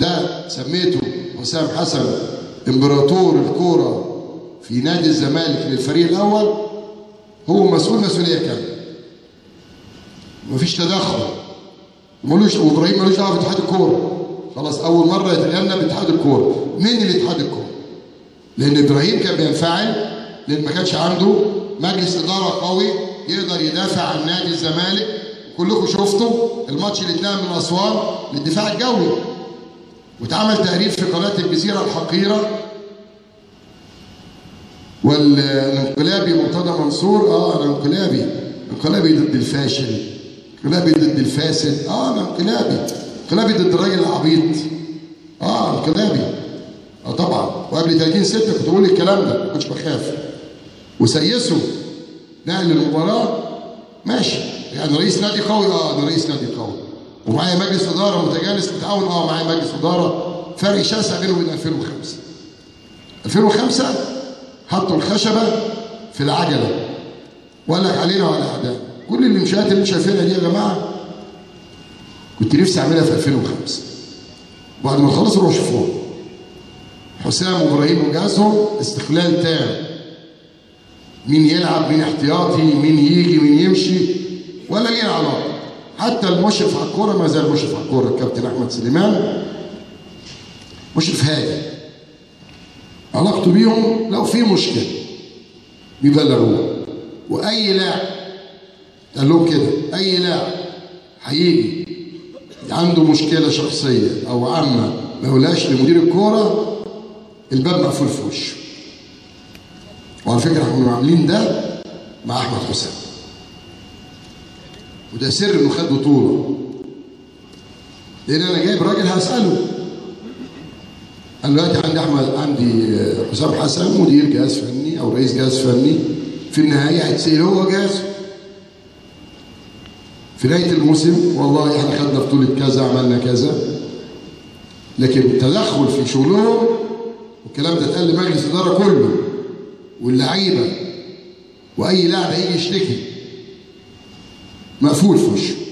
ده سميته حسام حسن امبراطور الكوره في نادي الزمالك للفريق الاول، هو مسؤول مسؤوليه كامله. مفيش تدخل، ملوش، وابراهيم ملوش دعوه باتحاد الكوره. خلاص اول مره يتكلمنا باتحاد الكوره، مين اللي اتحاد الكوره؟ لان ابراهيم كان بينفعل، لان ما كانش عنده مجلس اداره قوي يقدر يدافع عن نادي الزمالك. كلكم شفتوا الماتش اللي اتلعب من اسوان للدفاع الجوي، واتعمل تقرير في قناة الجزيرة الحقيرة، والانقلابي مرتضى منصور انا انقلابي، انقلابي ضد الفاشل، انقلابي ضد الفاسد، انا انقلابي، انقلابي ضد الراجل العبيط، انقلابي، طبعا. وقبل 30 6 كنت بقول الكلام ده، ما كنتش بخاف. وسيسوا نقل المباراة ماشي، يعني رئيس نادي قوي، ده رئيس نادي قوي، ومعايا مجلس اداره متجانس متعاون، معايا مجلس اداره، فرق شاسع بينه وبين 2005. 2005 حطوا الخشبه في العجله وقال لك علينا وعلى اعدائنا. كل المنشات اللي انتم شايفينها دي يا جماعه كنت نفسي اعملها في 2005. بعد ما خلصوا روحوا شوفوها. حسام وابراهيم وجهازهم استقلال تام. مين يلعب، مين احتياطي، مين يجي، مين يمشي، ولا لينا علاقه. حتى المشرف على الكوره ما زال مشرف على الكوره، الكابتن احمد سليمان مشرف هادي. علاقته بيهم لو في مشكله بيبلغوه، واي لاعب قال لهم كده، اي لاعب هيجي عنده مشكله شخصيه او عامه ما يقولهاش لمدير الكوره، الباب مقفول في وشه. وعلى فكره احنا كنا عاملين ده مع احمد حسام، وده سر انه خد بطوله. لان انا جايب راجل هساله. انا دلوقتي عندي حسام حسن مدير جهاز فني او رئيس جهاز فني، في النهايه هيتسال هو جهازه. في نهايه الموسم والله احنا خدنا بطوله كذا، عملنا كذا. لكن التدخل في شغلهم والكلام ده اتقال لمجلس الاداره كله واللعيبه، واي لاعب هيجي يشتكي مقفول في وشه.